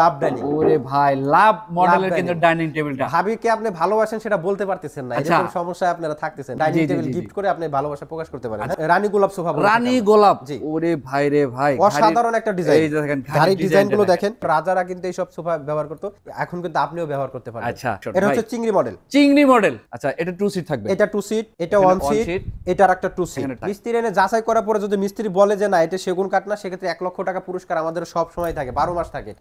লাভ dining. ওরে ভাই লাভ মডেলের কিন্তু ডাইনিং টেবিলটা ভাবি কি আপনি ভালোবাসেন সেটা বলতে পারতেছেন না, এরকম সমস্যায় আপনারা থাকতেছেন। ডাইনিং টেবিল গিফট করে আপনি ভালোবাসা প্রকাশ করতে পারেন। রানী গোলাপ সোফা, রানী গোলাপ, ওরে ভাই রে ভাই অসাধারণ একটা ডিজাইন। এই দেখেন ভারী ডিজাইনগুলো দেখেন, রাজারা কিন্তু এই সব সোফা ব্যবহার করত, এখন কিন্তু আপনিও ব্যবহার করতে পারেন। আচ্ছা এটা হচ্ছে চিংড়ি মডেল, চিংড়ি মডেল। আচ্ছা এটা 2 সিট থাকবে, এটা 2 সিট, এটা 1 সিট, এটার একটা 2 সিট। মিস্ত্রি এনে যাচাই করার পরে যদি মিস্ত্রি বলে যে না এটা সেগুন কাঠ না, সেক্ষেত্রে 1 লক্ষ টাকা পুরস্কার আমাদের সব সময় থাকে, 12 মাস থাকে।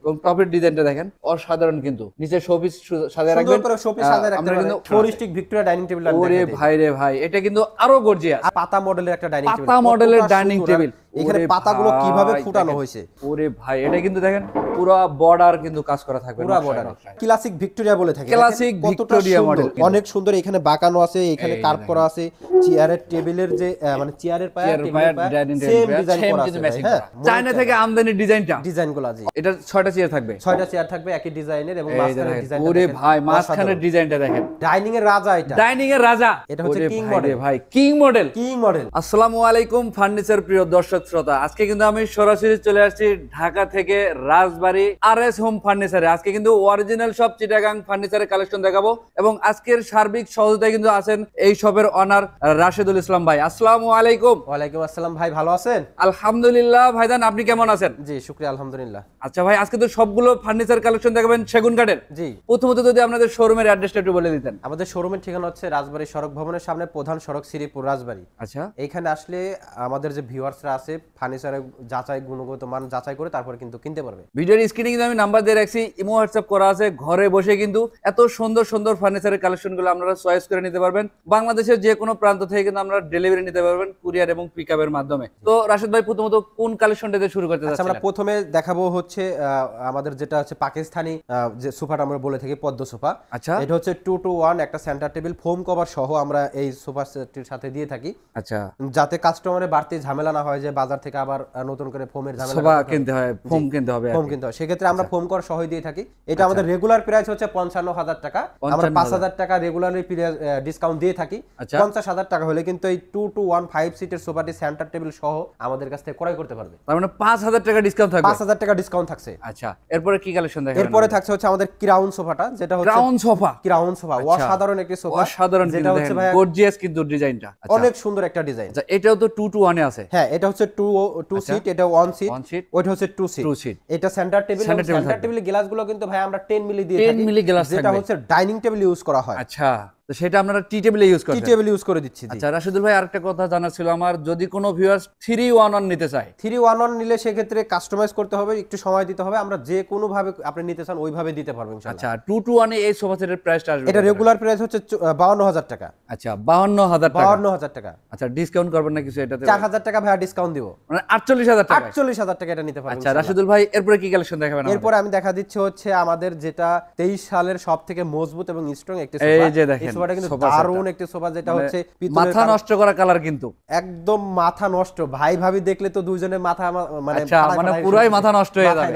ডিজাইনটা দেখেন অসাধারণ, কিন্তু নিচে শোপিস সাজায় রাখবেন, শোপিস সাজায় রাখতে পারেন। ফ্লোরিস্টিক ভিক্টোরিয়া ডাইনিং টেবিল, ওরে ভাই রে ভাই এটা কিন্তু আরো গর্জিয়াস। পাতা মডেলের একটা ডাইনিং টেবিল, পাতা মডেলের ডাইনিং টেবিল, এখানে পাতাগুলো কিভাবে ফুটানো হয়েছে ওরে ভাই। এটা কিন্তু দেখেন পুরো বর্ডার কিন্তু কাজ করা থাকবে, পুরো বর্ডার ক্লাসিক ভিক্টোরিয়া বলে থাকে, ক্লাসিক ভিক্টোরিয়া মডেল। অনেক সুন্দর, এখানে বাঁকানো আছে, এখানে কার্ভ করা আছে। চেয়ারের টেবিলের যে মানে চেয়ারের পায়া টেবিলের পায়া সেম ডিজাইন করা আছে। হ্যাঁ চায়না থেকে আমদানি ডিজাইনটা, ডিজাইনগুলো আছে। এটা 6টা চেয়ার থাকবে, 6টা চেয়ার থাকবে একই ডিজাইনের, এবং মাঝখানের ডিজাইনটা ওরে ভাই মাঝখানের ডিজাইনটা দেখেন ডাইনিং এর রাজা, এটা ডাইনিং এর রাজা। এটা হচ্ছে কিং মডেল ভাই, কিং মডেল, কিং মডেল। আসসালামু আলাইকুম ফার্নিচার প্রিয় দর্শক শ্রোতা, আজকে কিন্তু আমি সরাসরি চলে আসছি ঢাকা থেকে রাজবাড়ি আর এস হোম ফার্নিচারে। আজকে কিন্তু অরিজিনাল সব চিটাগাং ফার্নিচারের কালেকশন দেখাবো, এবং আজকের সার্বিক সহযোগিতায় কিন্তু আছেন এই শপের অনার রাশিদুল ইসলাম ভাই। আসসালামু আলাইকুম। ওয়ালাইকুম আসসালাম ভাই, ভালো আছেন? আলহামদুলিল্লাহ। ভাইজান আপনি কেমন আছেন? জি শুকরিয়া, আলহামদুলিল্লাহ। আচ্ছা ভাই আজকে তো সবগুলো ফার্নিচার কালেকশন দেখাবেন সেগুন কাঠের। জি প্রথমত যদি আপনাদের শোরুমের অ্যাড্রেসটা একটু বলে দিতেন। আমাদের শোরুমের ঠিকানা হচ্ছে রাজবাড়ি সড়ক ভবনের সামনে, প্রধান সড়ক শ্রীপুর রাজবাড়ি। আচ্ছা এখানে আসলে আমাদের যে ভিউয়ার্সরা আছে ফার্নিচারের যাচাই গুণগত মান যাচাই করে তারপর কিন্তু কিনতে পারবে। ভিডিওর স্ক্রিনে কিন্তু আমি নাম্বার দিয়ে রাখছি, ইমো হোয়াটসঅ্যাপ করা আছে। ঘরে বসে কিন্তু এত সুন্দর সুন্দর ফার্নিচারের কালেকশনগুলো আপনারা চয়েস করে নিতে পারবেন। বাংলাদেশের যে কোনো প্রান্ত থেকে কিন্তু আমরা ডেলিভারি নিতে পারবেন কুরিয়ার এবং পিকআপের মাধ্যমে। তো রাশিদ ভাই প্রথমত কোন কালেকশনটা দিয়ে শুরু করতে যাচ্ছেন? আমরা প্রথমে দেখাবো হচ্ছে আমাদের যেটা হচ্ছে পাকিস্তানি যে সোফাটা আমরা বলে থাকি পদ্ম সোফা। আচ্ছা এটা হচ্ছে 2-1 একটা সেন্টার টেবিল ফোম কভার সহ আমরা এই সোফা সেটের সাথে দিয়ে থাকি। আচ্ছা যাতে কাস্টমারের বাড়তি ঝামেলা না হয় যে বাজার থেকে আবার নতুন করে ফোমের ঝামেলা কিনতে হয়, ফোম কিনতে হবে, ফোম কিনতে হয়, সেক্ষেত্রে আমরা ফোম কভার সহ দিয়ে থাকি। এটা আমাদের রেগুলার প্রাইস হচ্ছে 55,000 টাকা, আমরা 5,000 টাকা রেগুলারলি ডিসকাউন্ট দিয়ে থাকি। 50,000 টাকা হলে কিন্তু এই 2-1 5 সিটের সোফাটি সেন্টার টেবিল সহ আমাদের কাছ থেকে ক্রয় করতে পারবে। তার মানে 5,000 টাকা ডিসকাউন্ট থাকবে, 5,000 টাকা ডিসকাউন্ট থাকছে। আচ্ছা এরপরে কি কালেকশন দেখাবেন? এরপরে থাকছে হচ্ছে আমাদের ক্রাউন সোফাটা, যেটা হচ্ছে ক্রাউন সোফা, ক্রাউন সোফা অসাধারণ একটি সোফা, অসাধারণ যেটা হচ্ছে ভাই গর্জিয়াস কিন্তু ডিজাইনটা, অনেক সুন্দর একটা ডিজাইন। আচ্ছা এটাও তো 2-1 এ আছে। হ্যাঁ এটা হচ্ছে 2 সিট, এটা 1 সিট, ওটা হচ্ছে 2 সিট। এটা সেন্টার টেবিল, সেন্টার টেবিলে গ্লাসগুলো কিন্তু ভাই আমরা 10 মিলি দিয়ে থাকি, 10 মিলি গ্লাস যেটা হচ্ছে ডাইনিং টেবিল ইউজ করা হয়। আচ্ছা তো সেটা আপনারা টি টেবিলে ইউজ করেন, টি টেবিল ইউজ করে দিচ্ছি। আচ্ছা রাশিদুল ভাই আরেকটা কথা জানা ছিল আমার, যদি কোনো ভিউয়ার্স 3-1-1 নিতে চায়, 3-1-1 নিলে সে ক্ষেত্রে কাস্টমাইজ করতে হবে, একটু সময় দিতে হবে, আমরা যে কোনো ভাবে আপনি নিতে চান ওইভাবে দিতে পারবো ইনশাআল্লাহ। আচ্ছা 2-1 এ এই সোফা সেটের প্রাইসটা আসবে, এটা রেগুলার প্রাইস হচ্ছে 52,000 টাকা। আচ্ছা 52,000 টাকা, 52,000 টাকা। আচ্ছা ডিসকাউন্ট করবেন না কিছু এটাতে? 4,000 টাকা ভাই ডিসকাউন্ট দিব, মানে 48,000 টাকা, 48,000 টাকা এটা নিতে পারবেন। আচ্ছা রাশিদুল ভাই এরপরে কি কালেকশন দেখাবেন? এরপর আমি দেখা দিচ্ছি হচ্ছে আমাদের যেটা 23 সালের সবথেকে মজবুত এবং স্ট্রং একটা সোফা, এই যে দেখেন মাথা নষ্ট করা কালার, কিন্তু একদম মাথা নষ্ট ভাই, ভাবি দেখলে তো দুইজনের মাথা মানে পুরাই মাথা নষ্ট হয়ে যাবে।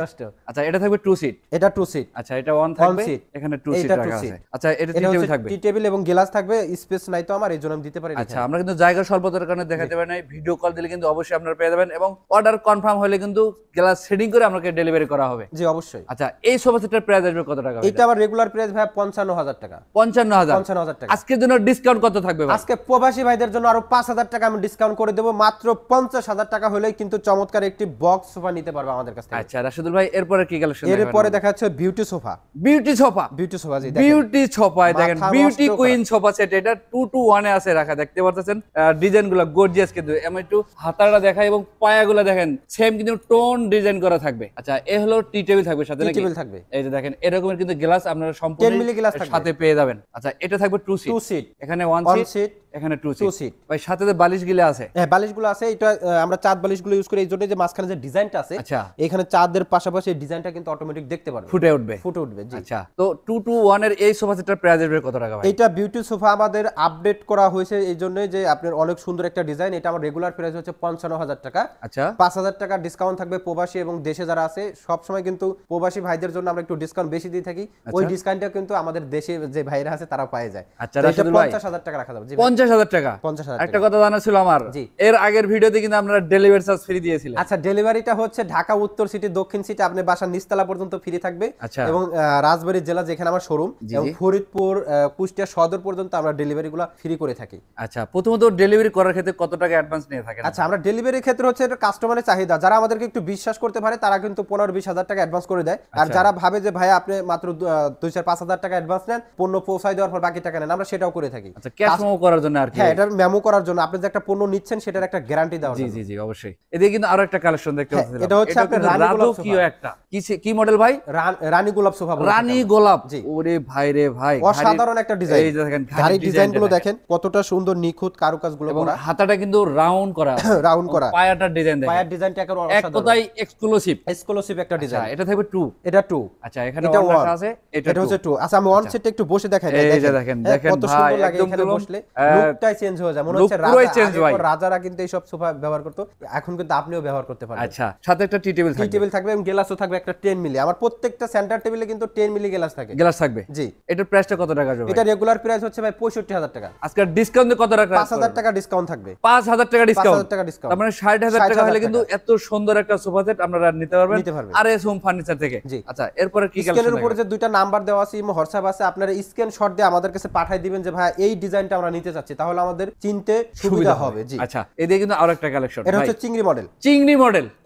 আচ্ছা এটা থাকবে 2 সিট, এটা 2 সিট। আচ্ছা এটা 1 থাকবে, এখানে 2 সিট রাখা আছে। আচ্ছা এটা টি টেবিল থাকবে, টি টেবিল এবং গ্লাস থাকবে। স্পেস নাই তো আমার, এইজন্য আমি দিতে পারি না। আচ্ছা আমরা কিন্তু জায়গা স্বল্পতার কারণে দেখাতে পারি না, ভিডিও কল দিলে কিন্তু অবশ্যই আপনারা পেয়ে যাবেন, এবং অর্ডার কনফার্ম হলে কিন্তু গ্লাস সেটিং করে আপনাকে ডেলিভারি করা হবে। জি অবশ্যই। আচ্ছা এই সোফা সেটের প্রাইস আসবে কত টাকা? এটা আমার রেগুলার প্রাইস ভাই 55,000 টাকা, 55,000 টাকা। আজকের জন্য ডিসকাউন্ট কত থাকবে ভাই? আজকে প্রবাসী ভাইদের জন্য আরো 5,000 টাকা আমি ডিসকাউন্ট করে দেব, মাত্র 50,000 টাকা হলে কিন্তু চমৎকার একটি বক্স সোফা নিতে পারবে আমাদের কাছ থেকে। আচ্ছা রাশিদুল ভাই এরপরে কি কালেকশন? এরপরে দেখাচ্ছে beauty sofa, beauty sofa, beauty sofa, জি বিউটি সোফা। দেখেন বিউটি কুইন সোফা সেট, এটা 2-1 এ আছে রাখা, দেখতে পাচ্ছেন ডিজাইনগুলো গর্জিয়াস, কিন্তু আমি একটু হাতাটা দেখাই এবং পায়াগুলো দেখেন সেম কিন্তু টোন ডিজাইন করা থাকবে। আচ্ছা এই হলো টি টেবিল থাকবে, সাথে টি টেবিল থাকবে, এই যে দেখেন এরকমের কিন্তু গ্লাস আপনারা সম্পূর্ণ 10 মিলি গ্লাস সাথে পেয়ে যাবেন। আচ্ছা এটা থাকবে 2 সিট, এখানে 1 সিট, এখানে 2 সিট। ভাই সাথে যে বালিশগুলো আছে, হ্যাঁ বালিশগুলো আছে, এটা আমরা চাঁদ বালিশগুলো ইউজ করি এইজন্য যে মাঝখানে যে ডিজাইনটা আছে। আচ্ছা এখানে চাঁদের পাশাপাশি ডিজাইনটা কিন্তু অটোমেটিক দেখতে পারবে, ফুটে উঠবে, ফুটে উঠবে। জি আচ্ছা তো 2-1 এর এই সোফা সেটটার প্রাইস এর কত টাকা ভাই? এটা বিউটি সোফা আমাদের আপডেট করা হয়েছে এইজন্য যে আপনার অনেক সুন্দর একটা ডিজাইন। এটা আমার রেগুলার প্রাইস হচ্ছে 55,000 টাকা। আচ্ছা 5,000 টাকা ডিসকাউন্ট থাকবে প্রবাসী এবং দেশে যারা আছে, সব সময় কিন্তু প্রবাসী ভাইদের জন্য আমরা একটু ডিসকাউন্ট বেশি দিয়ে থাকি, ওই ডিসকাউন্টটা কিন্তু আমাদের দেশে যে ভাইরা আছে তারা পায় যায়। আচ্ছা 50,000 টাকা রাখা যাবে। 50,000 টাকা 50,000 একটা কথা জানা ছিল আমার এর আগের ভিডিওতে কিন্তু আমরা ডেলিভারি চার্জ ফ্রি দিয়েছিলাম আচ্ছা ডেলিভারিটা হচ্ছে ঢাকা উত্তর সিটি দক্ষিণ সিটি আপনি বাসা নিচতলা পর্যন্ত ফ্রি থাকবে এবং রাজবাড়ী জেলা যেখানে আমার শোরুম এবং ফরিদপুর কুষ্টিয়া সদর পর্যন্ত আমরা ডেলিভারিগুলো ফ্রি করে থাকি আচ্ছা প্রথমত ডেলিভারি করার ক্ষেত্রে কত টাকা অ্যাডভান্স নিয়ে থাকেন আচ্ছা আমরা ডেলিভারির ক্ষেত্রে হচ্ছে এটা কাস্টমারের চাহিদা যারা আমাদেরকে একটু বিশ্বাস করতে পারে তারা কিন্তু 15-20,000 টাকা অ্যাডভান্স করে দেয় আর যারা ভাবে যে ভাই আপনি মাত্র 2-5,000 টাকা অ্যাডভান্স নেন পণ্য পৌঁছায় দেওয়ার পর বাকি টাকা নেন আমরা সেটাও করে থাকি আচ্ছা ক্যাশ মেমো করার জন্য আর কি হ্যাঁ এটা মেমো করার জন্য আপনি যে একটা পণ্য নিচ্ছেন সেটার একটা গ্যারান্টি দেওয়া জি জি জি অবশ্যই এদিকে কিন্তু আরো একটা কালেকশন দেখতে পাচ্ছেন এটা হচ্ছে আপনার কি মডেল ভাই রানী গোলাপ সোফা রানী গোলাপ ওরে ভাই রে ভাই অসাধারণ একটা ডিজাইন এই দেখেন গাড়ি ডিজাইনগুলো দেখেন কতটা সুন্দর নিখুঁত কারুকাজগুলো করা হাতাটা কিন্তু রাউন্ড করা পায়াটার ডিজাইন দেখেন পায়ার ডিজাইনটা একেবারে অসাধারণ একদমই এক্সক্লুসিভ একটা ডিজাইন এটা থাকবে 2 এটা 2 আচ্ছা এখানে ওয়ান আছে এটা হচ্ছে 2 আচ্ছা আমি ওয়ান সেটটা একটু বসে দেখাই এই যে দেখেন দেখেন ভাই একদম বসলে লুকটাই চেঞ্জ হয়ে যায় মনে হচ্ছে রাজারা কিন্তু এই সব সোফা ব্যবহার করত এখন কিন্তু আপনিও ব্যবহার করতে পারবেন আচ্ছা সাথে একটা টি টেবিল থাকবে এবং গ্লাসও থাকবে একটা 10 মিলি আমার প্রত্যেকটা সেন্টার টেবিলে কিন্তু 10 মিলি গ্লাস থাকবে জি এটার প্রাইসটা কত টাকা যাবে এটা রেগুলার প্রাইস হচ্ছে ভাই 65000 টাকা আজকে ডিসকাউন্টে কত রাখা 5000 টাকা ডিসকাউন্ট থাকবে 5000 টাকা ডিসকাউন্ট তার মানে 60000 টাকা হলে কিন্তু এত সুন্দর একটা সোফা সেট আপনারা নিতে পারবেন আর এস হোম ফার্নিচার থেকে আচ্ছা এরপর কি স্ক্রিনের উপরে যে দুইটা নাম্বার দেওয়া আছে ইমো WhatsApp আছে আপনারা স্ক্রিনশট দিয়ে আমাদের কাছে পাঠিয়ে দিবেন যে ভাই এই ডিজাইনটা আমরা নিতে চাচ্ছি তাহলে আমাদের চিনতে সুবিধা হবে জি আচ্ছা এদিকে কিন্তু আরো একটা কালেকশন এটা হচ্ছে চিংড়ি মডেল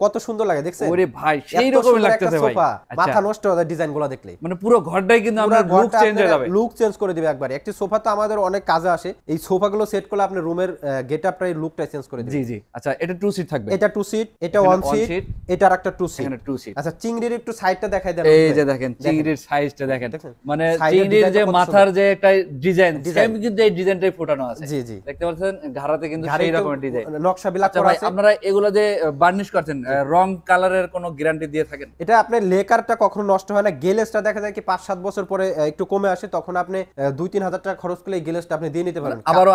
কত সুন্দর লাগে দেখছেন ওরে ভাই সেই রকমই লাগতেছে ভাই মাথা নষ্ট হয়ে যায় ডিজাইনগুলো দেখলে মানে পুরো ঘরটাই কিন্তু আমরা লুক চেঞ্জ হয়ে যাবে লুক চেঞ্জ করে দিবে একবার একটা সোফা তো আমাদের অনেক কাজে আসে এই সোফাগুলো সেট করলে আপনি রুমের গেটআপ রাই লুকটা চেঞ্জ করে দিবে জি জি আচ্ছা এটা 2 সিট থাকবে এটা 2 সিট এটা 1 সিট এটা আরেকটা 2 সিট এখানে 2 সিট আচ্ছা চিংড়ির একটু সাইজটা দেখাই দেন এই যে দেখেন চিংড়ির সাইজটা দেখেন মানে চিংড়ির যে মাথার যে একটা ডিজাইন সেম কিন্তু এই ডিজাইনটাই ফোটানো আছে জি জি দেখতে পাচ্ছেন ঘাড়াতে কিন্তু সেই রকম ডিজাইন নকশা বিলাস করা আছে আপনারা এগুলা যে বার্নিশ করছেন রং কালারের কোনো গ্যারান্টি দিয়ে থাকেন এটা আপনার লেকারটা কখনো নষ্ট হয় না গ্লেজটা দেখা যায় কি 5-7 বছর পরে একটু কমে আসে তখন আপনি 2-3 হাজার টাকা খরচ করলে এই গ্লেজটা আপনি দিয়ে নিতে পারেন আবার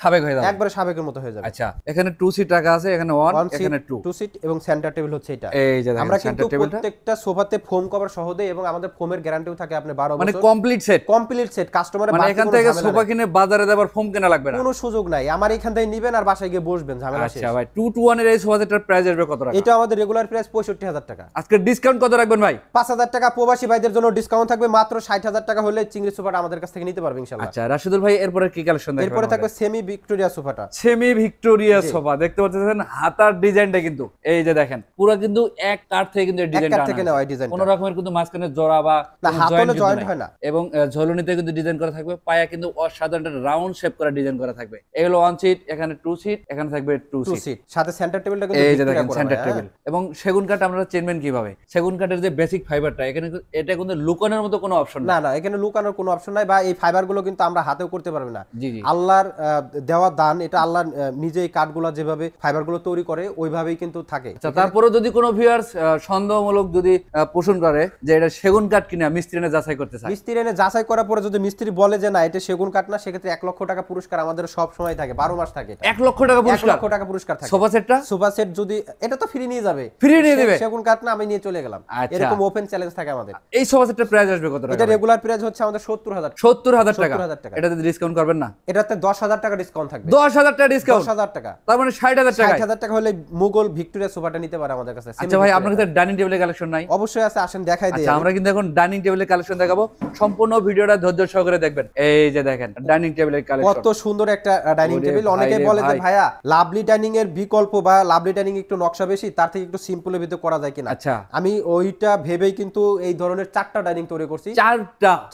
সাবেক হয়ে যাবে একবার সাবেকের মতো হয়ে যাবে আচ্ছা এখানে 2 সিট রাখা আছে এখানে 1 এখানে 2 সিট এবং সেন্টার টেবিল হচ্ছে এটা এই যে আমরা কিন্তু প্রত্যেকটা সোফাতে ফোম কভার সহ দেই এবং আমাদের ফোমের গ্যারান্টিও থাকে আপনি 12 বছর মানে কমপ্লিট সেট কাস্টমারে মানে এখান থেকে সোফা কিনে বাজারে দেবার ফোম কেনা লাগবে না কোনো সুযোগ নাই আমার এখান থেকে নেবেন আর বাসায় গিয়ে বসবেন ঝামেলা শেষ আচ্ছা ভাই 221 এর এই সোফাটার প্রাইস আসবে কত টাকা এটা আমাদের রেগুলার প্রাইস 65000 টাকা আজকে ডিসকাউন্ট কত রাখবেন ভাই 5000 টাকা প্রবাসী ভাইদের জন্য ডিসকাউন্ট থাকবে মাত্র 60000 টাকা হলে চিংড়ি সোফাটা আমাদের কাছ থেকে নিতে পারবে ইনশাআল্লাহ আচ্ছা রাশিদুল ভাই এরপর কি কালেকশন দেখবেন এরপর থাকবে সেমি ভিক্টোরিয়া সোফা দেখতে পাচ্ছেন হাতার ডিজাইনটা কিন্তু এই যে দেখেন পুরো কিন্তু এক কাট থেকে কিন্তু ডিজাইনটা আনা কোন রকমের কিন্তু মাঝখানে জোড়া বা জয়েন্ট হয় না এবং ঝোলনিতে কিন্তু ডিজাইন করা থাকবে পায়া কিন্তু অসাধারণ রাউন্ড শেপ করা ডিজাইন করা থাকবে এগুলো 1 সিট এখানে 2 সিট এখানে থাকবে 2 সিট সাথে সেন্টার টেবিলটা কিন্তু এই যে দেখেন সেন্টার টেবিল এবং সেগুন কাঠ আমরা চেনবেন কিভাবে সেগুন কাঠের যে বেসিক ফাইবারটা এখানে এটা কিন্তু লুকানোর মতো কোনো অপশন না এখানে লুকানোর কোনো অপশন নাই বা এই ফাইবারগুলো কিন্তু আমরা হাতেও করতে পারবে না আল্লাহর দেওয়া দান এটা আল্লাহ নিজেই কাঠগুলো যেভাবে ফাইবারগুলো তৈরি করে ওইভাবেই কিন্তু থাকে আচ্ছা তারপরে যদি কোনো ভিউয়ার্স সন্দেহমূলক যদি পোষণ করে যে এটা সেগুন কাঠ কিনা মিস্ত্রি এনে যাচাই করতে চায় মিস্ত্রি এনে যাচাই করার পরে যদি মিস্ত্রি বলে যে না এটা সেগুন কাঠ না সেক্ষেত্রে 1 লক্ষ টাকা পুরস্কার আমাদের সব সময় থাকে 12 মাস থাকে 1 লক্ষ টাকা পুরস্কার 1 লক্ষ টাকা পুরস্কার থাকে সোফা সেট যদি এটা তো ফ্রি নিয়ে যাবে সেগুন কাঠ না আমি নিয়ে চলে গেলাম এরকম ওপেন চ্যালেঞ্জ থাকে আমাদের এই সোফা সেটের প্রাইস আসবে কত টাকা এটা রেগুলার প্রাইস হচ্ছে আমাদের 70000 টাকা এটা যদি ডিসকাউন্ট করবেন না এটাতে 10000 টাকা ডিসকাউন্ট থাকবে 10000 টাকা ডিসকাউন্ট 10000 টাকা তার মানে 60000 টাকা হলে মুঘল ভিক্টোরিয়া সোফাটা নিতে পারে আমাদের কাছে আচ্ছা ভাই আপনার কাছে ডাইনিং টেবিলের কালেকশন নাই অবশ্যই আছে আসেন দেখাই দেই আচ্ছা আমরা কিন্তু এখন ডাইনিং টেবিলের কালেকশন দেখাবো সম্পূর্ণ ভিডিওটা ধৈর্য সহকারে দেখবেন এই যে দেখেন ডাইনিং টেবিলের কালেকশন কত সুন্দর একটা ডাইনিং টেবিল অনেকেই বলে যে ভাইয়া লাভলি ডাইনিং এর বিকল্প বা লাভলি ডাইনিং একটু নকশা বেশি তার থেকে একটু সিম্পলের ভিতর করা যায় কিনা আচ্ছা আমি ওইটা ভেবেই কিন্তু এই ধরনের 4টা ডাইনিং তৈরি করছি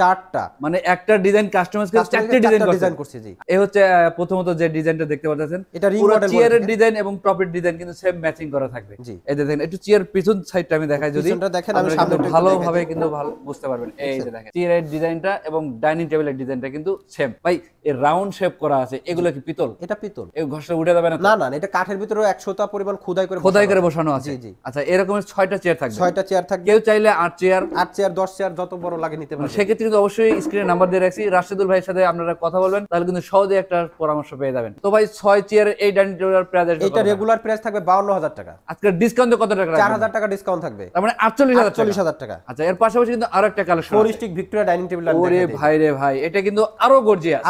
4টা মানে একটা ডিজাইন কাস্টমাইজ করে 4টা ডিজাইন করছি জি এই হচ্ছে প্রথমত যে ডিজাইনটা দেখতে পাচ্ছেন এটা রিং মডেল চেয়ারের ডিজাইন এবং টপের ডিজাইন কিন্তু সেম ম্যাচিং করা থাকবে জি এই দেখেন একটু চেয়ার পিছন সাইডটা আমি দেখাই যদি পিছনটা দেখেন আমি সামনে ভালোভাবে কিন্তু ভালো বুঝতে পারবেন এই যে দেখেন চেয়ারের ডিজাইনটা এবং ডাইনিং টেবিলের ডিজাইনটা কিন্তু সেম ভাই এই রাউন্ড শেপ করা আছে এগুলো কি পিতল এটা পিতল এই ঘষলে উঠে যাবে না না এটা কাঠের ভিতরে 100টা পরিমাণ খোদাই করে বসানো আছে জি জি আচ্ছা এরকম 6টা চেয়ার থাকবে কেউ চাইলে 8 চেয়ার 10 চেয়ার যত বড় লাগে নিতে পারবেন সেক্ষেত্রে কিন্তু অবশ্যই স্ক্রিনে নাম্বার দিয়ে রাখছি রাশিদুল ভাইয়ের সাথে আপনারা কথা বলবেন তাহলে কিন্তু সহজে একটা পরামর্শ পেয়ে যাবেন তো ভাই 6 চেয়ার এই ডাইনিং টেবিলের প্রাইস এটা রেগুলার প্রাইস থাকবে 52000 টাকা আজকে ডিসকাউন্টে কত টাকা 4000 টাকা ডিসকাউন্ট থাকবে তার মানে 48000 টাকা আচ্ছা এর পাশাপাশি কিন্তু আরো একটা collection floristic Victoria dining table লাগবে ওরে ভাই রে ভাই এটা কিন্তু আরো গর্জিয়াস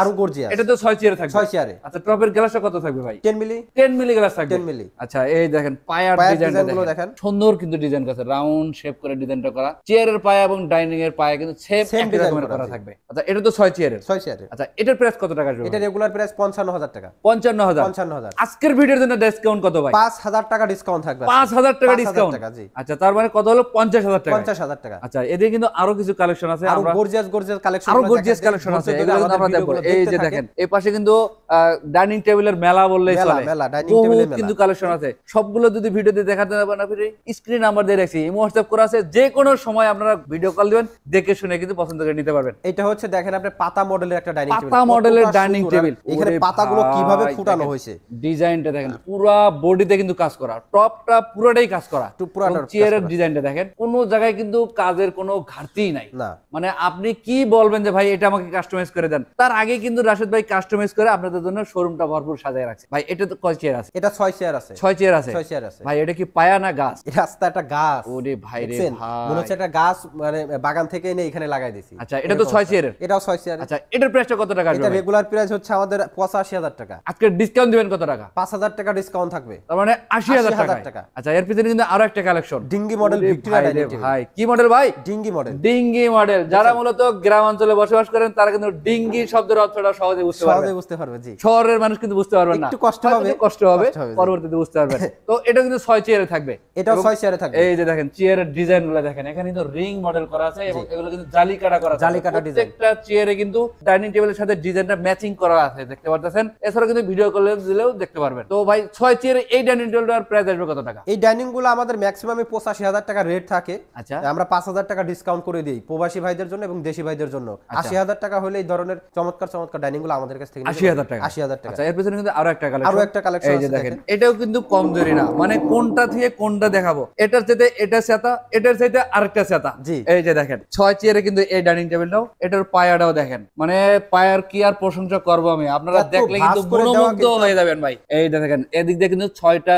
এটা তো 6 চেয়ারে থাকবে 6 চেয়ারে। আচ্ছা টপের গ্লাসটা কত থাকবে ভাই? 10 মিলি গ্লাস থাকবে 10 মিলি। আচ্ছা এই দেখেন পায়ার ডিজাইনগুলো দেখেন সুন্দর কিন্তু ডিজাইন করা আছে, রাউন্ড শেপ করে ডিজাইনটা করা। চেয়ারের পায়া এবং ডাইনিং এর পায়া কিন্তু শেপ একই রকম করা থাকবে। আচ্ছা এটা তো 6 চেয়ারের। আচ্ছা এটার প্রাইস কত টাকা আসবে? এটা রেগুলার প্রাইস 55000 টাকা। 55000 আজকের ভিডিওর জন্য ডিসকাউন্ট কত ভাই? 5000 টাকা ডিসকাউন্ট থাকবে। 5000 টাকা ডিসকাউন্ট। আচ্ছা তার মানে কত হলো 50000 টাকা। 50000 টাকা। আচ্ছা এদিকে কিন্তু আরো কিছু কালেকশন আছে, আমরা গর্জিয়াস কালেকশন আছে, আরো গর্জিয়াস কালেকশন আছে। এগুলো আমরা দেখব। এই যে দেখেন এই পাশে কিন্তু ডাইনিং টেবিলের মেলা বললেই চলে, ডাইনিং টেবিলের মেলা কিন্তু কালেকশন আছে। সবগুলো যদি ভিডিওতে দেখাতে না পারেন আপনি স্ক্রিন নাম্বার দিয়ে রাখছি, ইমো WhatsApp করা আছে, যে কোনো সময় আপনারা ভিডিও কল দিবেন, দেখে শুনে কিন্তু পছন্দ করে নিতে পারবেন। এটা হচ্ছে দেখেন আপনি পাতা মডেলের একটা ডাইনিং টেবিল, পাতা মডেলের ডাইনিং টেবিল। এখানে পাতাগুলো কিভাবে ফুটানো হয়েছে ডিজাইনটা দেখেন, পুরো বডিতে কিন্তু কাজ করা, টপটা পুরোটাই কাজ করা। চেয়ারের ডিজাইনটা দেখেন, কোনো জায়গায় কিন্তু কাজের কোনো ঘাটতি নাই। মানে আপনি কি বলবেন যে ভাই এটা আমাকে কাস্টমাইজ করে দেন, তার আগে কিন্তু রাশেদ ভাই কাস্টমাইজ করে আপনাদের জন্য শোরুমটা ভরপুর সাজায় রাখছে। ভাই এটা তো কয় চেয়ার আছে? এটা 6 চেয়ার আছে। 6 চেয়ার আছে। 6 চেয়ার আছে। ভাই এটা কি পায়া না গাছ? এটা আস্তা একটা গাছ। ওরে ভাই রে ভাই, মনে হচ্ছে একটা গাছ মানে বাগান থেকে এনে এখানে লাগাই দিয়েছি। আচ্ছা এটা তো 6 চেয়ারের। এটাও 6 চেয়ার। আচ্ছা এটার প্রাইসটা কত টাকা আসবে? এটা রেগুলার প্রাইস হচ্ছে আমাদের 85000 টাকা। আজকে ডিসকাউন্ট দিবেন কত টাকা? 5000 টাকা ডিসকাউন্ট থাকবে, তার মানে 80000 টাকা। আচ্ছা এর পিছনে কিন্তু আরো একটা কালেকশন, ডিঙ্গি মডেল ভিক্টোরিয়া ডাইনিং টেবিল। ভাই কি মডেল ভাই? ডিঙ্গি মডেল। ডিঙ্গি মডেল, যারা মূলত গ্রাম অঞ্চলে বসবাস করেন তারা কিন্তু ডিঙ্গি শব্দের অর্থটা সহজে বুঝতে পারবে। জি শহরের মানুষ কিন্তু বুঝতে পারবে না, একটু কষ্ট হবে, পরবর্তীতে বুঝতে পারবে। তো এটা কিন্তু 6 চেয়ারে থাকবে। এটাও 6 চেয়ারে থাকবে। এই যে দেখেন চেয়ারের ডিজাইনগুলো দেখেন, এখানে কিন্তু রিং মডেল করা আছে এবং এগুলো কিন্তু জালি কাটা করা আছে। জালি কাটা ডিজাইন প্রত্যেকটা চেয়ারে কিন্তু ডাইনিং টেবিলের সাথে ডিজাইনটা ম্যাচিং করা আছে, দেখতে পারতেছেন। এছাড়া কিন্তু ভিডিও কলে দিলেও দেখতে পারবেন। তো ভাই 6 চেয়ারে এই ডাইনিং টেবিলটার প্রাইস আসবে কত টাকা? এই ডাইনিং গুলো আমাদের ম্যাক্সিমামে 85000 টাকা রেট থাকে। আচ্ছা আমরা 5000 টাকা ডিসকাউন্ট করে দেই প্রবাসী ভাইদের জন্য এবং দেশি ভাইদের জন্য। 80000 টাকা হলে এই ধরনের চমৎকার ডাইনিং গুলো আমাদের কাছ থেকে 80000 টাকা। 80000 টাকা। আচ্ছা এর পেছনে কিন্তু আরো একটা কালেকশন আছে দেখেন, এটাও কিন্তু কম জরি না। মানে কোনটা থেকে কোনটা দেখাবো, এটার চাইতে এটা ছাতা, এটার চাইতে আরেকটা ছাতা। এই যে দেখেন 6 চেয়ারে কিন্তু এই ডাইনিং টেবিলটাও, এটার পায়াটাও দেখেন, মানে পায়ার কি আর প্রশংসা করব আমি, আপনারা দেখলে কিন্তু মনোমুগ্ধ হয়ে যাবেন ভাই। এই দেখেন এদিক দিয়ে কিন্তু 3টা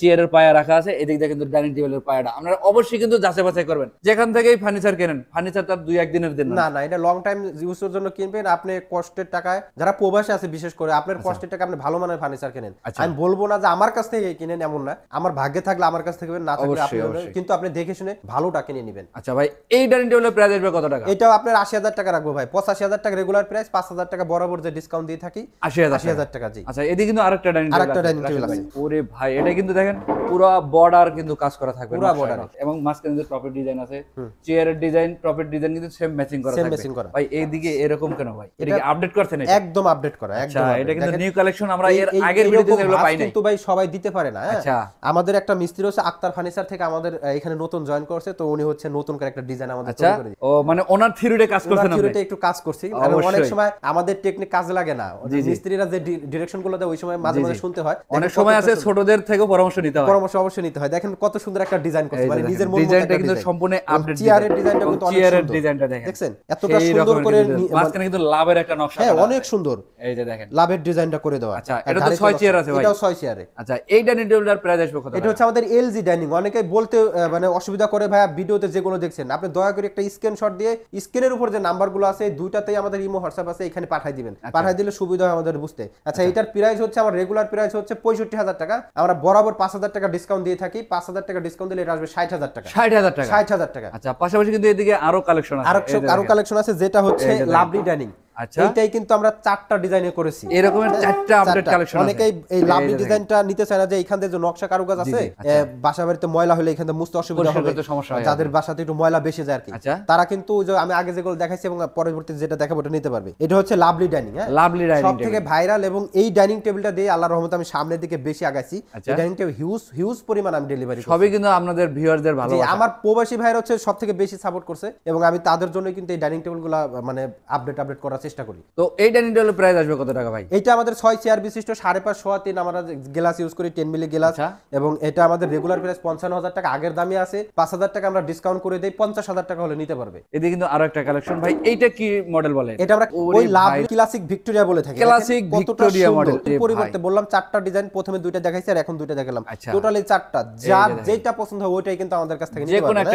চেয়ারের পায়া রাখা আছে, এদিক দিয়ে কিন্তু ডাইনিং টেবিলের পায়াটা। আপনারা অবশ্যই কিন্তু যাচাই বাছাই করবেন, যেখান থেকেই ফার্নিচার কেনেন। ফার্নিচার তো 2-1 দিনের দিন না, এটা লং টাইম ইউজের জন্য কিনবেন। আপনি কষ্টের টাকায়, যারা প্রবাসী আছে বিশেষ করে, আপনার কষ্টের টাকা আপনি ভালো মানের ফার্নিচার কিনেন। আমি বলবো না যে আমার কাছ থেকে কিনেন, এমন না, আমার ভাগ্যে থাকলে আমার কাছ থেকে, না থাকলে আপনি, কিন্তু আপনি দেখে শুনে ভালোটা কিনে নেবেন। আচ্ছা ভাই এই ডাইনিং টেবিলের প্রাইস আসবে কত টাকা? এটাও আপনার 80000 টাকা রাখবো ভাই। 85000 টাকা রেগুলার প্রাইস, 5000 টাকা বরাবর যে ডিসকাউন্ট দিয়ে থাকি 80000 টাকা। জি আচ্ছা এদিকে কিন্তু আরেকটা ডাইনিং টেবিল আছে। ওরে ভাই এটা কিন্তু দেখেন পুরো বর্ডার কিন্তু কাজ করা থাকবে, পুরো বর্ডার, এবং মাঝখানে যে টপের ডিজাইন আছে, চেয়ারের ডিজাইন, টপের ডিজাইন কিন্তু সেম ম্যাচিং করা থাকবে। ভাই এইদিকে এরকম কেন ভাই? এটাকে আপডেট করতে নেই, একদম আপডেট করা একদম। আচ্ছা এটা কিন্তু নিউ কালেকশন, আমরা এর আগের ভিডিওতে এগুলো পাই নাই, কিন্তু ভাই সবাই দিতে পারে না। আচ্ছা আমাদের একটা মিস্ত্রি আছে আক্তার ফার্নিচার থেকে, আমাদের এখানে নতুন জয়েন করছে, তো উনি হচ্ছে নতুন করে একটা ডিজাইন আমাদের তৈরি করে দিয়েছে। ও মানে ওনার থিওরিতে কাজ করছেন? আমরা থিওরিতে একটু কাজ করছি, কারণ অনেক সময় আমাদের টেকনিক কাজে লাগে না, মিস্ত্রিরা যে ডিরেকশনগুলো দেয় ওই সময় মাঝে শুনতে হয়। অনেক সময় আছে ছোটদের থেকেও পরামর্শ নিতে হয়। দেখেন কত সুন্দর একটা ডিজাইন করছে, মানে নিজের মন মতো ডিজাইনটা কিন্তু সম্পূর্ণ আপডেট। চেয়ারের ডিজাইনটা কিন্তু অনেক সুন্দর, চেয়ারের ডিজাইনটা দেখেন এতটা সুন্দর করে, মাঝখানে কিন্তু লাভের একটা নকশা, হ্যাঁ অনেক সুন্দর। এই যে দেখেন লাভের ডিজাইনটা করে দেওয়া। আচ্ছা এটা তো 6 চেয়ার আছে ভাই। এটাও 6 চেয়ারে। আচ্ছা এই ডাইনিং টেবিলটার প্রাইস আসবে কত? এটা হচ্ছে আমাদের এলজি ডাইনিং। অনেকেই বলতে মানে অসুবিধা করে ভাই, ভিডিওতে যেগুলো দেখছেন আপনি দয়া করে একটা স্ক্রিনশট দিয়ে স্ক্রিনের উপর যে নাম্বারগুলো আছে দুইটাতেই আমাদের ইমো WhatsApp আছে, এখানে পাঠিয়ে দিবেন, পাঠিয়ে দিলে সুবিধা হয় আমাদের বুঝতে। আচ্ছা এটার প্রাইস হচ্ছে আমার রেগুলার প্রাইস হচ্ছে 65000 টাকা, আমরা বরাবর 5000 টাকা ডিসকাউন্ট দিয়ে থাকি। 5000 টাকা ডিসকাউন্ট দিলে এটা আসবে 60000 টাকা। আচ্ছা পাশাপাশি কিন্তু এদিকে আরো কালেকশন আছে, যেটা হচ্ছে লাভলি ডাইনিং। আচ্ছা এটাই কিন্তু আমরা 4টা ডিজাইনে করেছি, এরকম 4টা আপডেট কালেকশন। অনেকেই এই লাভলি ডিজাইনটা নিতে চায় না, যে এইখানে যে নকশা কারুকাজ আছে, বাসাবাড়িতে ময়লা হলে এইখানে মুছতে অসুবিধা হবে, যাদের বাসাতে একটু ময়লা বেশি যায় আর কি, তারা কিন্তু ওই যে আমি আগে যেগুলো দেখাইছি এবং পরবর্তীতে যেটা দেখাবো ওটা নিতে পারবে। এটা হচ্ছে লাভলি ডাইনিং, হ্যাঁ লাভলি ডাইনিং সবথেকে ভাইরাল, এবং এই ডাইনিং টেবিলটা দিয়ে আল্লাহর রহমতে আমি সামনের দিকে বেশি আগাইছি। এই ডাইনিং টেবিল হিউজ পরিমাণ আমি ডেলিভারি সবই কিন্তু আপনাদের ভিউয়ারদের ভালো, আমার প্রবাসী ভাইরা হচ্ছে সবথেকে বেশি সাপোর্ট করছে, এবং আমি তাদের জন্য কিন্তু এই ডাইনিং টেবিলগুলো মানে আপডেট করা চেষ্টা করি। তো এই ডাইনিং টেবিলের প্রাইস আসবে কত টাকা ভাই? এটা আমাদের 6 চেয়ার বিশিষ্ট 5.5 x 3 আমরা গ্লাস ইউজ করি, 10 মিলি গ্লাস, এবং এটা আমাদের রেগুলার প্রাইস 55000 টাকা, আগের দামই আছে। 5000 টাকা আমরা ডিসকাউন্ট করে দেই, 50000 টাকা হলে নিতে পারবে। এদিকে কিন্তু আরো একটা কালেকশন ভাই, এইটা কি মডেল বলে? এটা আমরা ওই লাভ ক্লাসিক ভিক্টোরিয়া বলে থাকি। ক্লাসিক ভিক্টোরিয়া মডেল পরিবর্তে বললাম 4টা ডিজাইন, প্রথমে 2টা দেখাইছি আর এখন 2টা দেখালাম, টোটালি 4টা। যার যেটা পছন্দ হয় ওইটাই কিন্তু আমাদের কাছ থেকে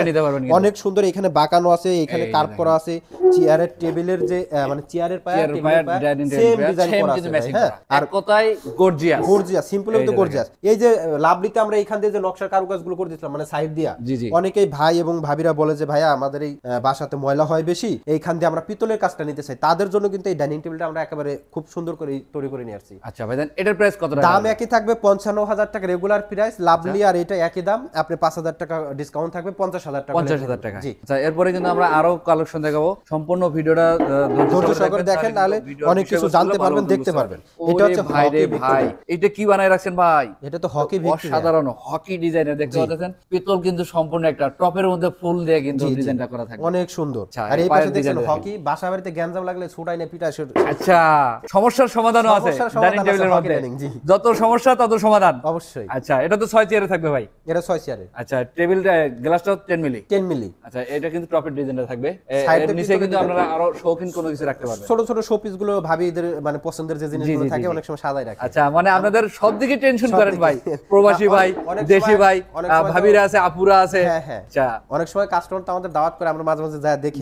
নিতে পারবেন, অনেক সুন্দর। এখানে বাঁকানো আছে, এখানে কার্ভ করা আছে, চেয়ারের টেবিলের যে মানে চেয়ারের পায়া টেবিলের পায়া সেম ডিজাইন করা আছে। হ্যাঁ আর কোথায় গর্জিয়াস গর্জিয়াস সিম্পল কিন্তু গর্জিয়াস। এই যে লাভলিতে আমরা এইখান থেকে যে নকশার কারুকাজগুলো করে দিছিলাম মানে সাইড দিয়া, অনেকেই ভাই এবং ভাবিরা বলে যে ভাইয়া আমাদের এই বাসাতে ময়লা হয় বেশি, এইখান দিয়ে আমরা পিতলের কাজটা নিতে চাই, তাদের জন্য কিন্তু এই ডাইনিং টেবিলটা আমরা একেবারে খুব সুন্দর করে তৈরি করে নিয়ে আসছি। আচ্ছা ভাই এটার প্রাইস কত? দাম একই থাকবে ৫৫,০০০ টাকা রেগুলার প্রাইস লাভলি, আর এটা একই দাম আপনি ৫,০০০ টাকা ডিসকাউন্ট থাকবে ৫০,০০০ টাকা ৫০,০০০ টাকা। আচ্ছা এরপরে কিন্তু আমরা আরো কালেকশন দেখাবো, সম্পূর্ণ ভিডিওটা ধৈর্য সহকারে দেখেন তাহলে অনেক কিছু জানতে পারবেন দেখতে পারবেন। এটা হচ্ছে ভাই রে ভাই এটা কি বানায় রাখছেন ভাই? এটা তো হকি ভিক্টোরিয়া, সাধারণ হকি ডিজাইনের দেখতে পাচ্ছেন, পিতল কিন্তু সম্পূর্ণ একটা টপের মধ্যে ফুল দিয়ে কিন্তু ডিজাইনটা করা থাকে, অনেক সুন্দর। আর এই পাশে দেখেন হকি, বাসাবাড়িতে গ্যাঞ্জাম লাগলে ছুটাই না পিটায়। আচ্ছা সমস্যার সমাধানও আছে ডাইনিং টেবিলের মধ্যে, যত সমস্যা তত সমাধান অবশ্যই। আচ্ছা এটা তো ৬ চেয়ারে থাকবে ভাই? এটা ৬ চেয়ারে। আচ্ছা টেবিলটা গ্লাসটা 10 মিলি 10 মিলি। আচ্ছা এটা কিন্তু টপের ডিজাইনটা থাকবে, এর নিচে কিন্তু আপনারা আরো শৌখিন কোনো কিছু রাখতে পারবেন, ছোট ছোট শোপিস গুলো ভাবিদের মানে পছন্দের যে জিনিসগুলো থাকে অনেক সময় সাজায় রাখে। আচ্ছা মানে আপনাদের সব দিকে টেনশন করেন ভাই, প্রবাসী ভাই দেশি ভাই ভাবিরা আছে আপুরা আছে। আচ্ছা অনেক সময় কাস্টমার তো আমাদের দাওয়াত করে, আমরা মাঝে মাঝে যা দেখি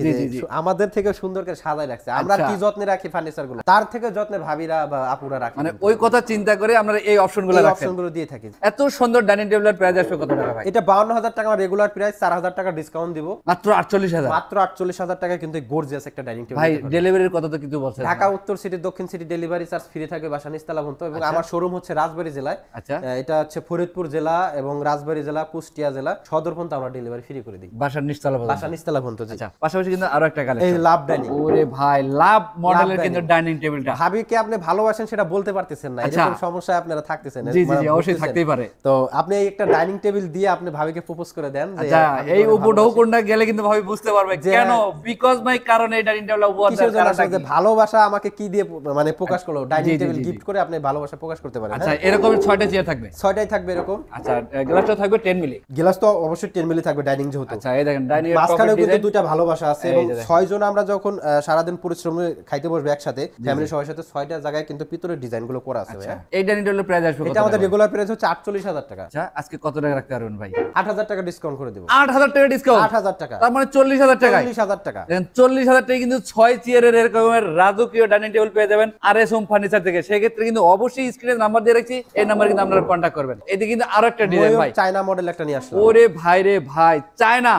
আমাদের থেকে সুন্দর করে সাজায় রাখছে, আমরা কি যত্নে রাখি ফার্নিচার গুলো তার থেকে যত্নে ভাবিরা বা আপুরা রাখে, মানে ওই কথা চিন্তা করে আমরা এই অপশন গুলো রাখছি, অপশন গুলো দিয়ে থাকি। এত সুন্দর ডাইনিং টেবিলের প্রাইস আসলে কত টাকা ভাই? এটা ৫২,০০০ টাকা রেগুলার প্রাইস, ৪,০০০ টাকা ডিসকাউন্ট দিব, মাত্র ৪৮,০০০ মাত্র ৪৮,০০০ টাকা কিন্তু গর্জিয়াস একটা ডাইনিং টেবিল। ভাই ডেলিভারির কথা তো কিছু বলছেন? ঢাকা উত্তর সিটি দক্ষিণ সিটি ডেলিভারি চার্জ ফ্রি থাকে বাসা নিস্তালা পর্যন্ত, এবং আমার শোরুম হচ্ছে রাজবাড়ী জেলায়। আচ্ছা এটা হচ্ছে ফরিদপুর জেলা এবং রাজবাড়ী জেলা কুষ্টিয়া জেলা সদর পর্যন্ত আমরা ডেলিভারি ফ্রি করে দিই বাসা নিস্তালা পর্যন্ত, বাসা নিস্তালা পর্যন্ত। আচ্ছা পাশাপাশি কিন্তু আরো একটা কালেকশন, এই লাভ ডাইনিং। ওরে ভাই লাভ মডেলের কিন্তু ডাইনিং টেবিলটা ভাবিকে আপনি ভালোবাসেন সেটা বলতে পারতেছেন না, এরকম সমস্যা আপনারা থাকতেছেন। জি জি অবশ্যই থাকতেই পারে, তো আপনি একটা ডাইনিং টেবিল দিয়ে আপনি ভাবিকে প্রপোজ করে দেন যে এই উপঢৌকনটা গেলে কিন্তু ভাবি বুঝতে পারবে কেন, বিকজ মাই কারণ এই ডাইনিং টেবিল উপহার দেওয়ার ভালোবাসা আমাকে কি দিয়ে মানে প্রকাশ করলো, ডাইনিং টেবিল গিফট করে আপনি ভালোবাসা প্রকাশ করতে পারেন। আচ্ছা এরকম 6টা চেয়ার থাকবে, 6টাই থাকবে এরকম। আচ্ছা গ্লাসটা থাকবে 10 মিলি, গ্লাস তো অবশ্যই 10 মিলি থাকবে ডাইনিং যেহেতু। আচ্ছা এই দেখেন ডাইনিং এর মাঝখানে কিন্তু দুটো ভালোবাসা আছে, এবং 6 জন আমরা যখন সারা দিন পরিশ্রমে খাইতে বসবে একসাথে ফ্যামিলি সবার সাথে 6টা জায়গায় কিন্তু ভিতরে ডিজাইনগুলো করা আছে। আচ্ছা এই ডাইনিং টেবিলের প্রাইস আসবে, এটা আমাদের রেগুলার প্রাইস হচ্ছে ৪৮,০০০ টাকা। আচ্ছা আজকে কত টাকা রাখতে পারবেন ভাই? ৮,০০০ টাকা ডিসকাউন্ট করে দেব। ৮,০০০ টাকা ডিসকাউন্ট, ৮,০০০ টাকা তার মানে ৪০,০০০ টাকা, ৪০,০০০ টাকা। দেখেন ৪০,০০০ টাকা কিন্তু 6 চেয়ারের এরকমের রাজকীয় ডাইনিং টেবিল পেয়ে যাবেন আরএসএম ফার্নিচার থেকে। সেই ক্ষেত্রে কিন্তু অবশ্যই স্ক্রিনে নাম্বার দিয়ে রাখছি, এই নাম্বারে কিন্তু আপনারা কন্টাক্ট করবেন। এদিকে কিন্তু আরো একটা ডিজাইন ভাই, চায়না মডেল একটা নিয়ে আসলাম। ওরে ভাই রে ভাই চায়না,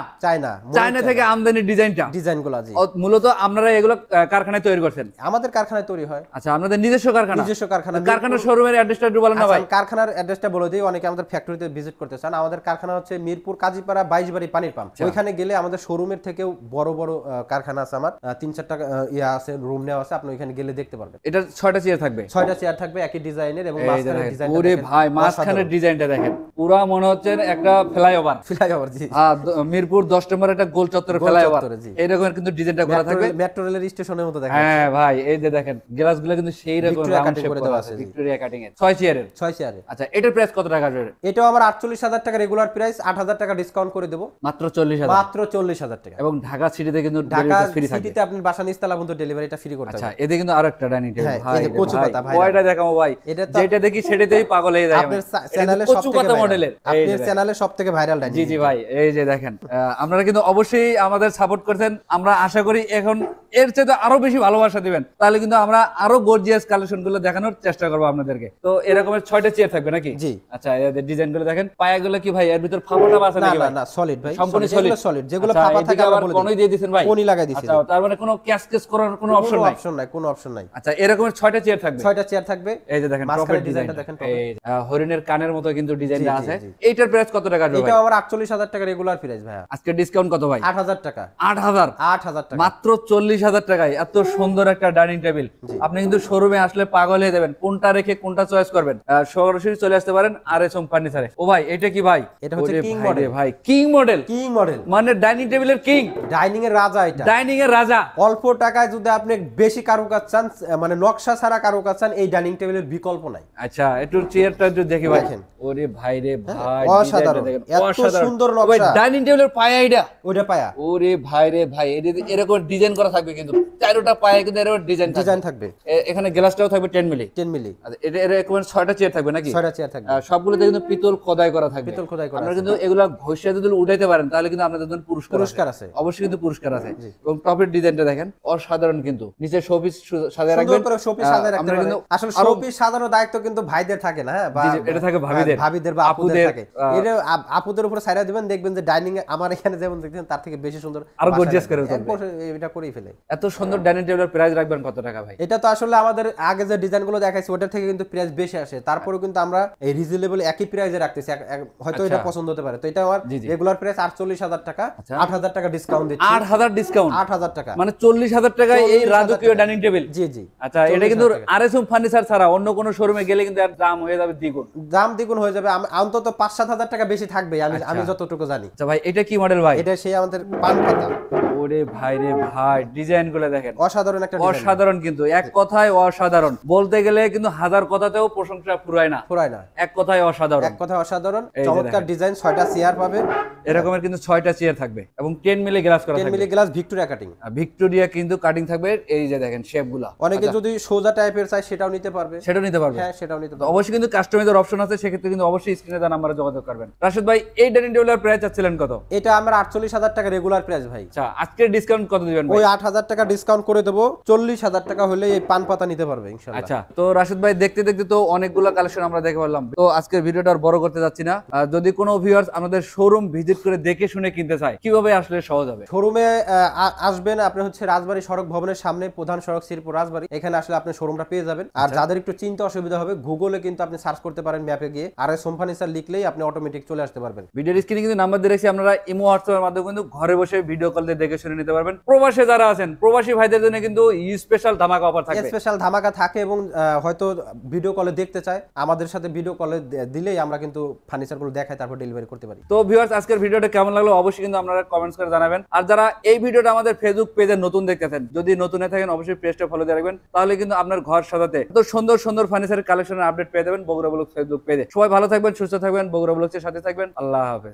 চায়না থেকে আমদানি ডিজাইনটা, ডিজাইনগুলো জি মূলত আপনারা এগুলো কারখানায় তৈরি করছেন? আমাদের কারখানায় তৈরি হয়। আচ্ছা আপনাদের নিজস্ব কারখানা? নিজস্ব কারখানা। কারখানার শোরুমের অ্যাড্রেসটা একটু বলেন না ভাই? কারখানার অ্যাড্রেসটা বলে দেই, অনেকে আমাদের ফ্যাক্টরিতে ভিজিট করতে চান। আমাদের কারখানা হচ্ছে মিরপুর কাজীপাড়া 22 বাড়ি পানির পাম্প, ওইখানে গেলে আমাদের শোরুমের থেকেও বড় বড় কারখানা আছে, আমার ৩-৪টা ইয়া আছে, রুম নেওয়া আছে, আপনি ওইখানে গেলে দেখতে পারবেন। এটা ৬টা চেয়ার থাকবে, ৬টা চেয়ার থাকবে একই ডিজাইনের, এবং মাঝখানের ডিজাইনটা। ওরে ভাই মাঝখানের ডিজাইনটা দেখেন, পুরো মনে হচ্ছে একটা ফ্লাইওভার, ফ্লাইওভার জি হ্যাঁ মিরপুর ১০ নম্বর একটা গোল চত্বরের ফ্লাইওভার, এরকম কিন্তু ডিজাইনটা করা থাকবে, মেট্রো রেলের স্টেশনের মতো দেখা। হ্যাঁ ভাই এই যে দেখেন গ্লাসগুলো কিন্তু সেই রকম রাউন্ড শেপ করা আছে, ভিক্টোরিয়া কাটিং এর। ৬ চেয়ারের, ৬ চেয়ারের। আচ্ছা এটার প্রাইস কত টাকা আসবে? এটাও আমার ৪৮,০০০ টাকা রেগুলার প্রাইস, ৮,০০০ টাকা ডিসকাউন্ট করে দেব, মাত্র ৪০,০০০, মাত্র ৪০,০০০ টাকা। এবং ঢাকা সিটিতে কিন্তু ডেলিভারি ফ্রি থাকে, সিটিতে আপনি বাসা নিস্তালা পর্যন্ত ডেলিভারিটা ফ্রি করতে। আচ্ছা এদিকে কিন্তু আরো একটা ডাইনিং টেবিল ভাই, এই কচু পাতা ভাই, কয়টা দেখাবো ভাই, যেটা দেখি সেটাতেই পাগল হয়ে যায়। আপনার চ্যানেলে সব থেকে মডেলের, আপনার চ্যানেলে সবথেকে ভাইরাল ডাইনিং। জি জি ভাই এই যে দেখেন, আপনারা কিন্তু অবশ্যই আমাদের সাপোর্ট করছেন, আমরা আশা করি এখন এর চেয়ে আরো বেশি ভালোবাসা দিবেন, তাহলে কিন্তু আমরা আরো গর্জিয়াস কালেকশন গুলো দেখানোর চেষ্টা করবো আপনাদেরকে। তো এরকমের ৬টা চেয়ার থাকবে নাকি? জি। আচ্ছা এদের ডিজাইন গুলো দেখেন, পায়াগুলো কি ভাই এর ভিতর ফাঁপা টাপা আছে নাকি? না না সলিড ভাই, সম্পূর্ণ সলিড, যেগুলো ফাঁপা থাকে আমরা বলে দিই। কোনই দিয়ে দিবেন ভাই? কোনই লাগাই দিবেন। আচ্ছা তার মানে কোনো ক্যাসকেস করার কোনো অপশন নাই? অপশন নাই, কোনো অপশন নাই। আচ্ছা এরকমের ৬টা চেয়ার থাকবে, ৬টা চেয়ার থাকবে। এই যে দেখেন প্রপার ডিজাইনটা দেখেন, এই হরিণের কানের মতো কিন্তু ডিজাইনটা আছে। এইটার প্রাইস কত টাকা আসবে? এটা আমার ৪৮,০০০ টাকা রেগুলার প্রাইস ভাই। আজকে ডিসকাউন্ট কত ভাই? ৮,০০০ টাকা। ৮,০০০, ৮,০০০ টাকা, মাত্র ৪০,০০০ টাকায় এত সুন্দর একটা ডাইনিং টেবিল। আপনি কিন্তু শোরুমে আসলে পাগল হয়ে যাবেন, কোনটা রেখে কোনটা চয়েস করবেন। সরাসরি চলে আসতে পারেন আরএসএম ফার্নিচারে। ও ভাই এটা কি ভাই? এটা হচ্ছে কিং মডেল ভাই, কিং মডেল, কিং মডেল মানে ডাইনিং টেবিলের কিং, ডাইনিং এর রাজা। এটা ডাইনিং এর রাজা। অল্প টাকায় যদি আপনি বেশি কারুকাজ চান, মানে নকশা ছাড়া কারুকাজ চান, এই ডাইনিং টেবিলের বিকল্প নাই। আচ্ছা একটু চেয়ারটা একটু দেখি ভাই। ওরে ভাই রে ভাই অসাধারণ, এত সুন্দর নকশা। ডাইনিং টেবিলের পায়া, এটা ওটা পায়া। ওরে ভাই রে ভাই এরকম ডিজাইন করা থাকবে কিন্তু 4টা পায়ে কিন্তু এর ডিজাইন থাকবে। এখানে গ্লাসটাও থাকবে 10 মিলি। আচ্ছা এর রিকমেন্ড 6টা চেয়ার থাকবে নাকি? 6টা চেয়ার থাকবে। সবগুলোতে কিন্তু পিতল খোদাই করা থাকবে। আপনারা কিন্তু এগুলা ঘষে যদি উঠাইতে পারেন তাহলে কিন্তু আপনাদের জন্য পুরস্কার আছে। অবশ্যই কিন্তু পুরস্কার আছে। এবং টপের ডিজাইনটা দেখেন অসাধারণ কিন্তু। নিচে শোপিস সাজায় রাখবেন। শোপিস সাজায় রাখতে পারেন। আসলে শোপিস সাজানোর দায়িত্ব কিন্তু ভাইদের থাকে না, হ্যাঁ এটা থাকে ভাবিদের বা আপুদের থাকে। এর আপুদের উপর ছায়া দিবেন দেখবেন যে ডাইনিং আমার এখানে যেমন দেখছেন তার থেকে বেশি সুন্দর আর গর্জিয়াস করে এটা করেই ফেলে। এত সুন্দর ডাইনিং টেবিলের প্রাইস রাখবেন কত টাকা ভাই? এটা তো আসলে আমাদের আগে যে ডিজাইনগুলো দেখাইছি ওটার থেকে কিন্তু প্রাইস বেশি আসে, তারপরেও কিন্তু আমরা এই রিজনেবল একই প্রাইসে রাখতেছি, হয়তো এটা পছন্দ হতে পারে। তো এটা আমার রেগুলার প্রাইস 48000 টাকা, 8000 টাকা ডিসকাউন্ট দিচ্ছি। 8000 ডিসকাউন্ট 8000 টাকা মানে 40000 টাকায় এই রাজকীয় ডাইনিং টেবিল। জি জি আচ্ছা এটা কিন্তু আরএসএম ফার্নিচার ছাড়া অন্য কোন শোরুমে গেলে কিন্তু এর দাম হয়ে যাবে দ্বিগুণ। দাম দ্বিগুণ হয়ে যাবে, অন্তত 5-7000 টাকা বেশি থাকবে আমি যতটুকু জানি। আচ্ছা ভাই এটা কি মডেল ভাই? এটা সেই আমাদের পান পাতা। ওরে ভাই রে ভাই ডিজাইন গুলো দেখেন অসাধারণ, একটা অসাধারণ কিন্তু এক কথায় অসাধারণ বলতে গেলে কিন্তু হাজার কথাতেও প্রশংসা পুরায় না, এক কথায় অসাধারণ, এক কথায় অসাধারণ। চমৎকার ডিজাইন, 6টা চেয়ার পাবে এরকমের কিন্তু 6টা চেয়ার থাকবে এবং 10 মিলি গ্লাস করা থাকবে। 10 মিলি গ্লাস ভিক্টোরিয়া কিন্তু কাটিং থাকবে। এই যে দেখেন শেপগুলো, অনেকে যদি সোজা টাইপের চাই সেটাও নিতে পারবে, হ্যাঁ সেটাও নিতে পারবে। অবশ্যই কিন্তু কাস্টমাইজার অপশন আছে, সেক্ষেত্রে কিন্তু অবশ্যই স্ক্রিনে দেওয়া নম্বরে যোগাযোগ করবেন। রাশিদ ভাই এই ডাইনিং টেবিলের প্রাইস চাচ্ছিলেন কত? এটা আমরা 48000 টাকা রেগুলার প্রাইস ভাই। আচ্ছা আজকে ডিসকাউন্ট কত দিবেন ভাই? ওই 8000 টাকা ডিসকাউন্ট করে দেব, 40000 টাকা হলে এই পান পাতা নিতে পারবে ইনশাআল্লাহ। আচ্ছা তো রাশিদ ভাই দেখতে দেখতে তো অনেকগুলো কালেকশন আমরা দেখে ফেললাম, তো আজকের ভিডিওটা আর বড় করতে যাচ্ছি না। যদি কোনো ভিউয়ার্স আমাদের শোরুম ভিজিট করে দেখে শুনে কিনতে চায় কিভাবে আসলে সহজ হবে? শোরুমে আসবেন আপনি হচ্ছে রাজবাড়ী সড়ক ভবনের সামনে, প্রধান সড়ক শ্রীপুর রাজবাড়ী, এখানে আসলে আপনি শোরুমটা পেয়ে যাবেন। আর যাদের একটু চিন্তা অসুবিধা হবে গুগলে কিন্তু আপনি সার্চ করতে পারেন, ম্যাপে গিয়ে আরএসএম ফার্নিচার লিখলেই আপনি অটোমেটিক চলে আসতে পারবেন। ভিডিওর স্ক্রিনে কিন্তু নাম্বার দিয়ে রেখেছি, আপনারা ইমো হোয়াটসঅ্যাপের মাধ্যমে কিন্তু ঘরে বসে ভিডিও কল দিয়ে দেখে শুনে নিতে পারবেন। প্রবাসে যারা আছেন প্রবাসী ভাইদের জন্য কিন্তু স্পেশাল ধামাকা অফার থাকে, স্পেশাল ধামাকা থাকে। এবং হয়তো ভিডিও কলে দেখতে চায়, আমাদের সাথে ভিডিও কলে দিলেই আমরা কিন্তু ফার্নিচারগুলো দেখাই তারপর ডেলিভারি করতে পারি। তো ভিউয়ার্স আজকের ভিডিওটা কেমন লাগলো অবশ্যই কিন্তু আপনারা কমেন্টস করে জানাবেন। আর যারা এই ভিডিওটা আমাদের ফেসবুক পেজে নতুন দেখতেছেন, যদি নতুন হয়ে থাকেন অবশ্যই পেজটা ফলো দিয়ে রাখবেন, তাহলে কিন্তু আপনার ঘর সাজাতে এত সুন্দর সুন্দর ফার্নিচারের কালেকশনের আপডেট পেয়ে যাবেন বগুড়া ব্লগ ফেসবুক পেজে। সবাই ভালো থাকবেন, সুস্থ থাকবেন, বগুড়া ব্লগের সাথে থাকবেন। আল্লাহ হাফেজ।